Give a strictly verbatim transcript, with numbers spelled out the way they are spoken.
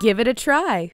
Give it a try.